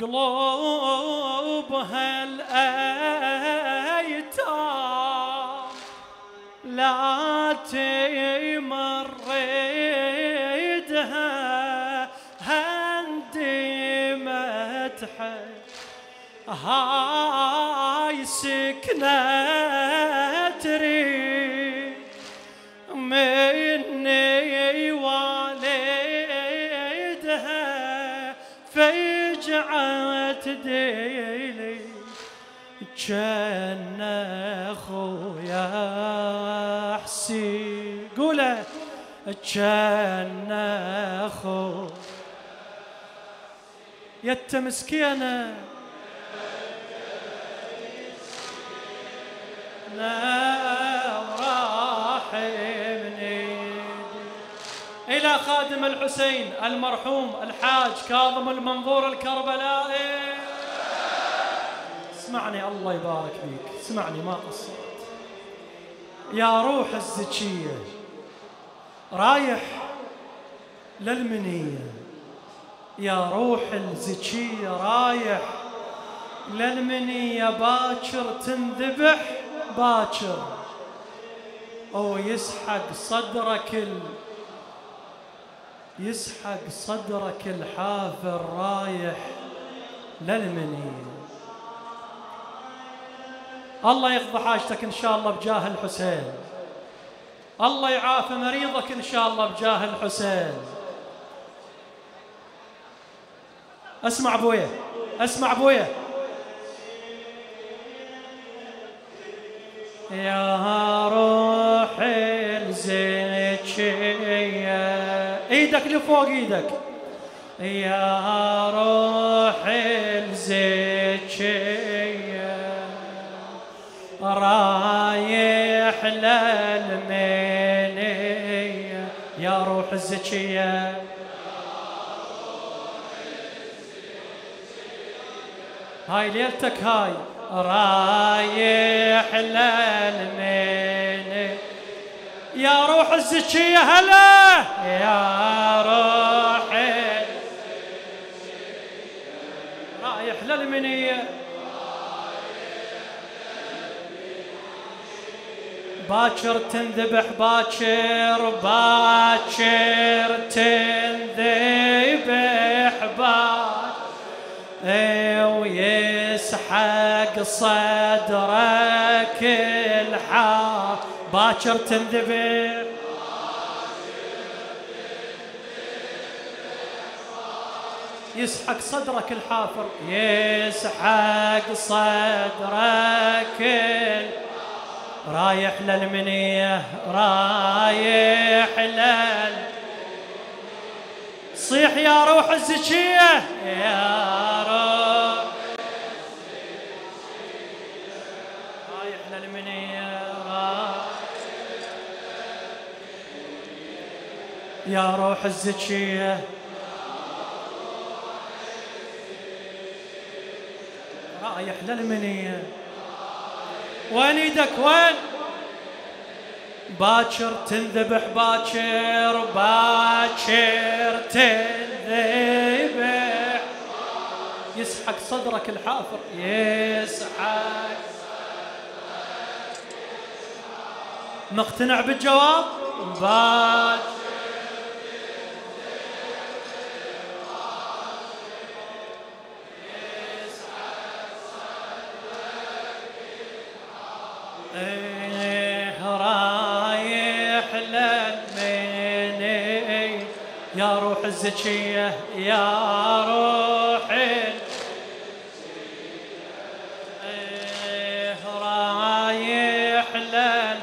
قلوبها الأيتام لا تمردها هندمت هاي سكنة تريد مني والدها فجعت ديلي جنة أخويا حسين قوله جنة أخويا يت مسكينة وراحمني إلى خادم الحسين المرحوم الحاج كاظم المنظور الكربلائي. اسمعني الله يبارك فيك، اسمعني ما قصرت يا روح الزكية، رايح للمنية يا روح الزكية، رايح للمنية باكر تنذبح باكر او يسحق صدرك يسحق صدرك الحافر، رايح للمنية. الله يقضي حاجتك ان شاء الله بجاه الحسين، الله يعافي مريضك ان شاء الله بجاه الحسين. اسمع ابويا، اسمع ابويا يا روح الزكية، ايدك لفوق ايدك يا روح الزكية رايح للمنية يا روح الزكية. هاي ليلتك هاي رايح للمنية يا روح الزكية، هلا يا روح الزكية رايح للمنية باكر تنذبح باكر، باكر تنذبح باكر ويسحق صدرك الحار باكر تنذبح يسحق صدرك الحافر، يسحق صدرك رايح للمنية، رايح لل صيح يا روح الزكية يا روح رايح للمنية يا روح الزكية رايح للمنية. وين ايدك وين؟ باكر تنذبح باكر، باكر تنذبح يسحق صدرك الحافر، يسحق صدرك. مقتنع بالجواب؟ باكر يا روح الزكية يا روح رايح لل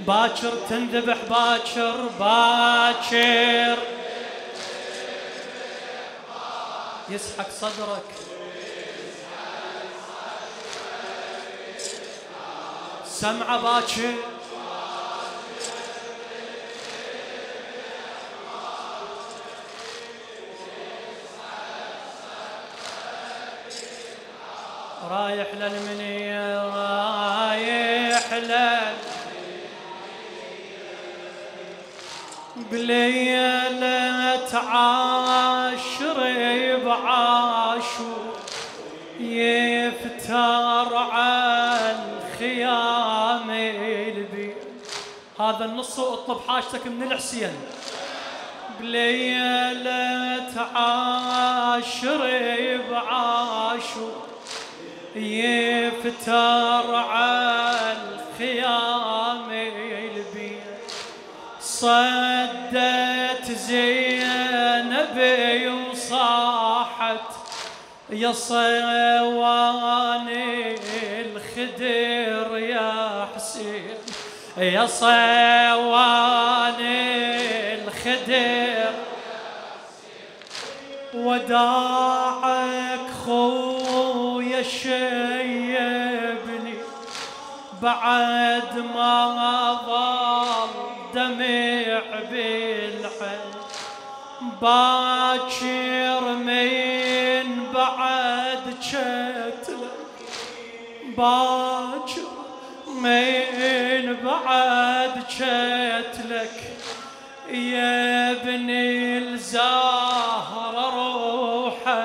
باكر تنذبح باكر، باكر يسحق صدرك سمعة باكر رايح للمنية رايح لل بليلة عاش عشري بعاشور يفتر عن خيام البيت. هذا النص اطلب حاجتك من الحسين بليلة عاشري بعاشور يفتر عن خيام البيت. صدت زينب وصاحت يا صواني الخدر يا حسين، يا صواني الخدر وداعك خويا شيبني بعد ما ضل دمع بالعين. باكر من بعد شتلك، باكر من بعد شتلك يا ابن الزهرة روحا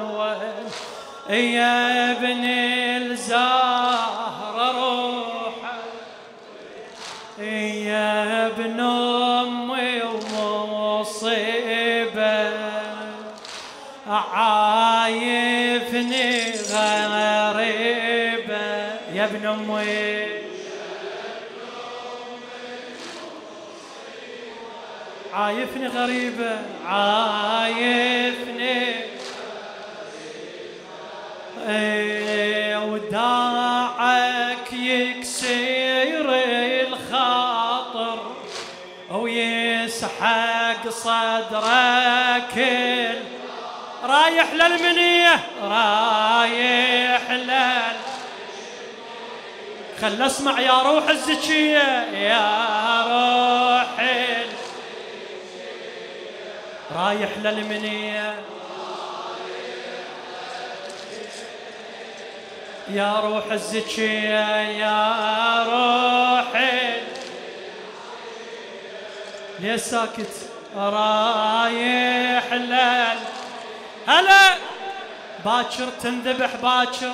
وين، يا ابن الزهرة روحا يا ابن أمي ومصيبة عايفني غريبة يا ابن أمي عايفني غريبة عايفني وداعك يكسر الخاطر ويسحق صدرك رايح للمنية رايح لل خل اسمع يا روح الزكية يا روحي رايح للمنية يا روح الزكية يا روحي ليه ساكت رايح لل هلا باكر تنذبح باكر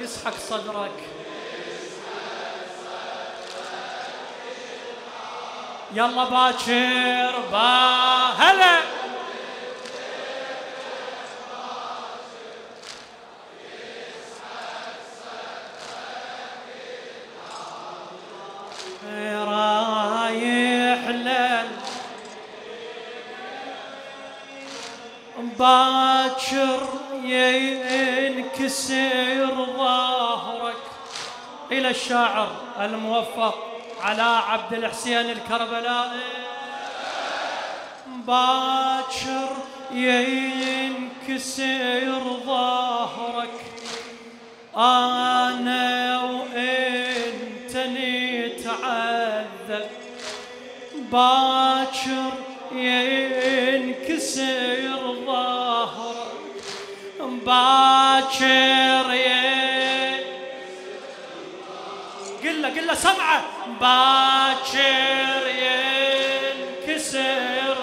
يسحق صدرك يلا باكر هلا رايح لل باكر ينكسر ظهرك. إلى الشاعر الموفق على عبد الحسين الكربلائي. باكر ينكسر ظهرك انا وانت نتعذب، باكر ينكسر ظهرك باكر قل له سمعه باكر ينكسر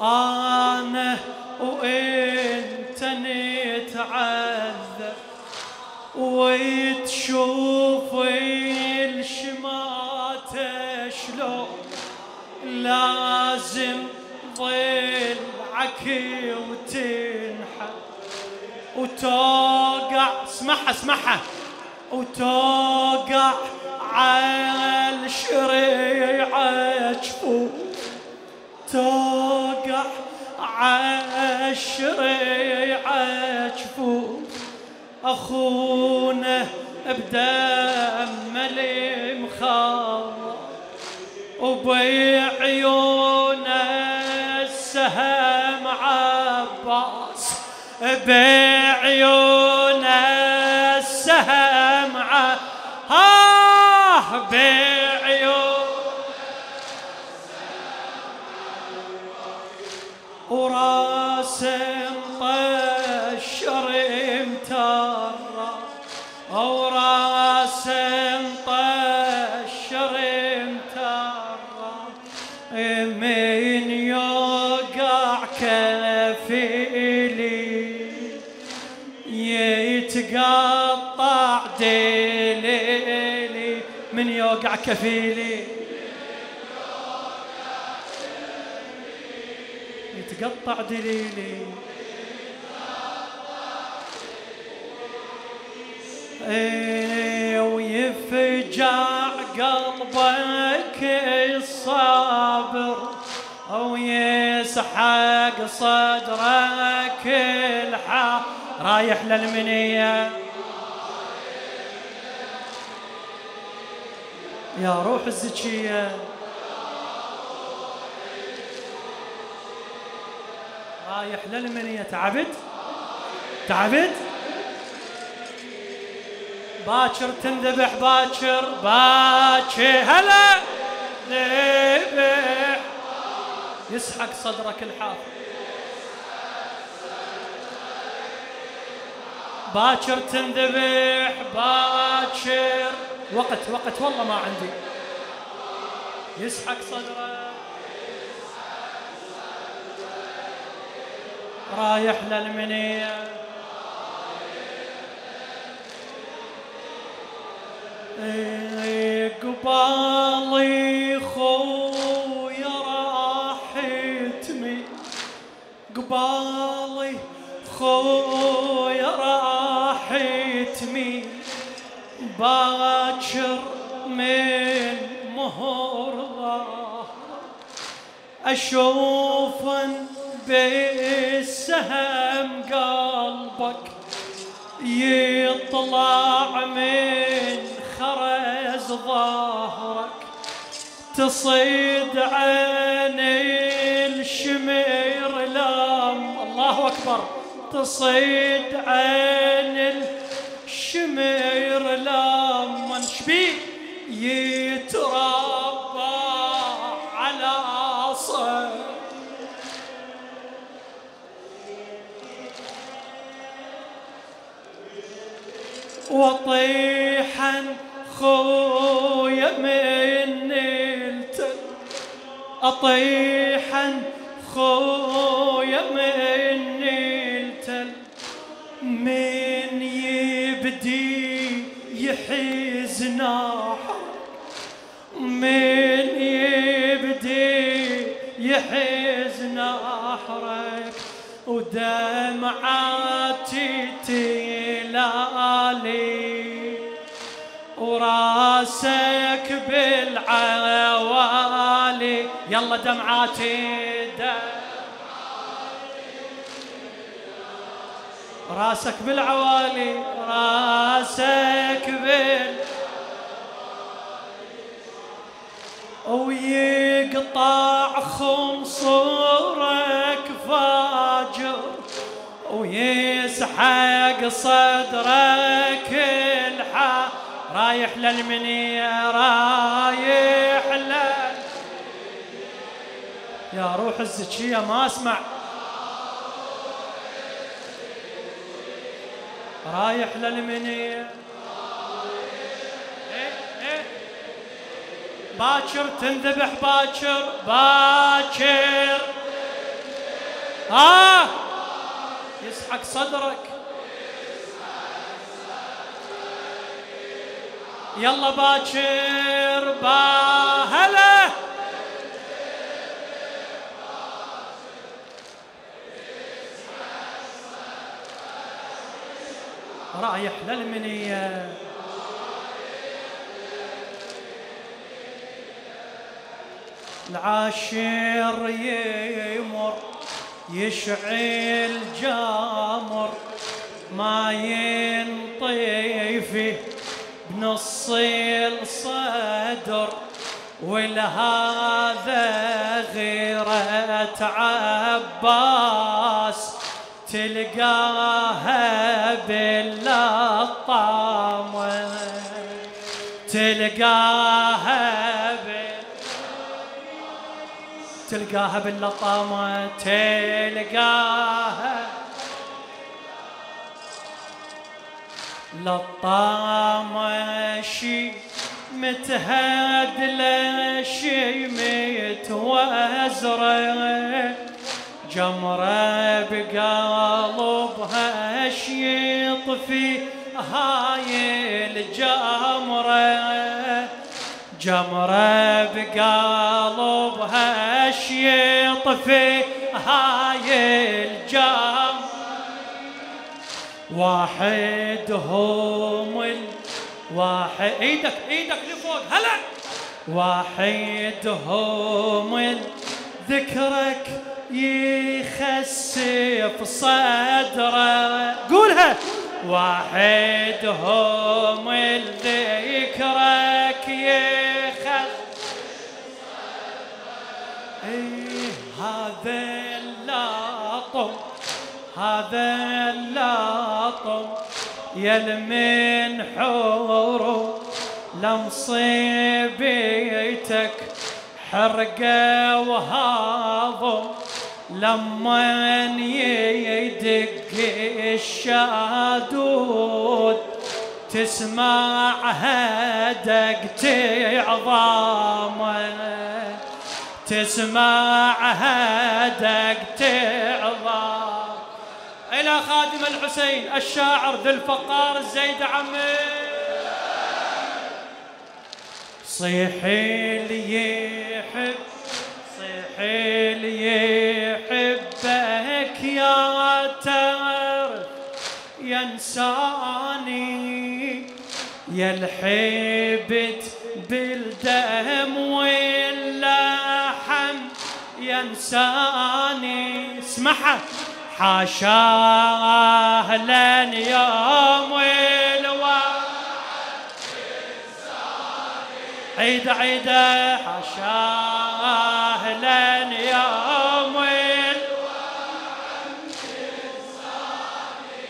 انا وانت نتعذب وتشوف الشماته شلون لازم ضلعك وتنحل وتوقع اسمعها اسمعها وتوقع على الشريعة جفوف توقع على الشريعة جفوف أخونا بدم المخاض وبعيونه السهم عباس بعيونه السهم ها بعيون وراسه مطشر مترى وراسه مطشر من يوقع كفيلي يتقطع دليلي. من يوقع كفيلي يتقطع دليلي. ويفجع قلبك الصابر أو يسحق صدرك الحار. رايح للمنية يا روح الزكية، رايح للمنية. تعبت؟ تعبت؟ باكر تنذبح، باكر باكر هلا ذبح. يسحق صدرك الحار، باكر تنذبح باكر. وقت وقت والله ما عندي. يسحق صدرك، رايح للمنية. قبالي خويا راحتني، قبالي خويا راحتني. باكر من مهور ظهره اشوفن بالسهم قلبك يطلع من خرز ظهرك. تصيد عن الشمير لام. الله أكبر. تصيد عن الشمير لام. من شبيه يتربى على صدر. وطيحا خويا من التل، أطيحا خويا من التل. من يبدي يحزن نحرك، من يبدي يحزن نحرك. ودمعاتي تلالي وراسك بالعوالي. يلا دمعاتي راسك بالعوالي، راسك بالعوالي. ويقطع خنصرك فاجر ويسحق صدرك الحار. رايح للمنية، رايح للمنية. يا روح الزكية ما اسمع. رايح للمنية. باكر تنذبح، باكر باكر. ها يسحق صدرك. يلا باكر باهله. رايح للمنية. العاشر يمر يشعل جامر ما ينطيفه بنص الصدر. ولهذا غيرة عباس تلقاها باللطامة، تلقاها تلقاها باللطامة، تلقاها لطامة. شي متهدلة، شي وازرق جمره بقلبها اشيط في هاي الجمره جمره بقلبها اشيط في هاي الجمره وحدهم الواحد ايدك ايدك لفوق هلا وحدهم ذكرك يخسف صدره قولها وحدهم ذكرك يخسف صدره اي هذا اللطم هذا اللطم يا المنحور لمصيبتك حرقة وهضم لما يدق الشادود تسمع هدقت عظامه تسمع هدقت عظامه إلى خادم الحسين الشاعر ذي الفقار الزيد عمي صيحي لي حب صيحي لي حبك يا تعرف ينساني يا الحبت بالدم واللحم ينساني اسمعها حاشاه لن يوم الواحد إنساني عيد عيد حاشاه لن يوم الواحد إنساني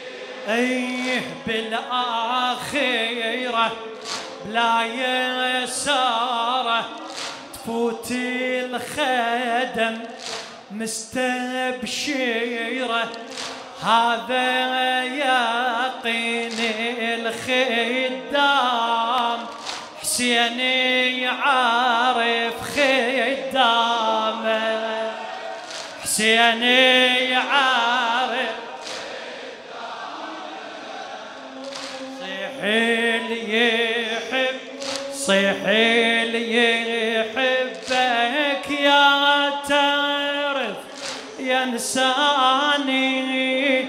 أيه بالآخيرة بلا يساره تفوت الخدم مستبشيرة هذا يقين الخدام حسين يعرف خدامه حسين يعرف خدامه صيحي لي يحب صيحي لي يحبك يا ينساني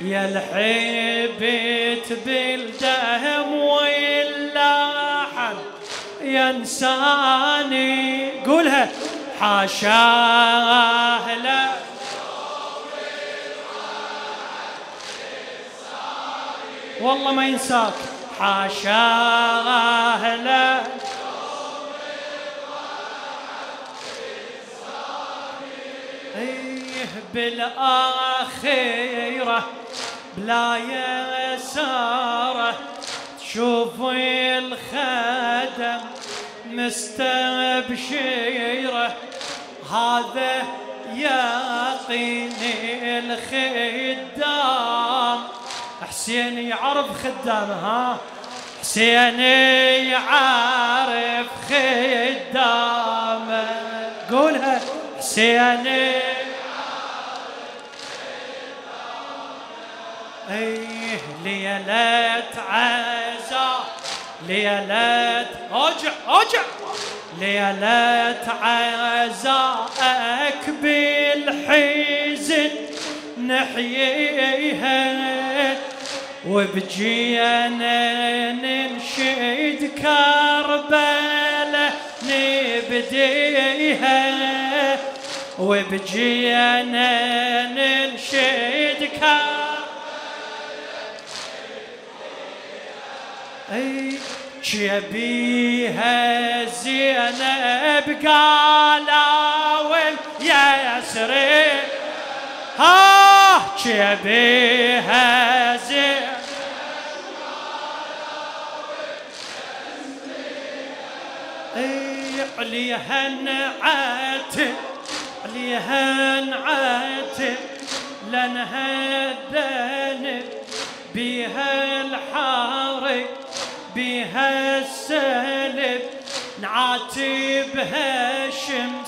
يا الحبت بالدم واللحم ينساني قولها حاشاه لا والله ما ينساك حاشاه لا بالآخيرة بلا يساره تشوف الخدم مستبشيرة هذا يقين الخدام حسين يعرف خدامه ها حسين يعرف خدامه قولها حسين ايه ليلات عزاء ليلات ارجع ارجع ليلات عزاءك بالحزن نحييها وبجينا ننشد كربلة نبديها وبجينا ننشد كربلة اي جبيها زينب قلاوي يا سري ها جبيها زينب قلاوي عليها نعاتب عليها نعاتب لانها الذنب بها الحارق بها السالب نعاتبها شم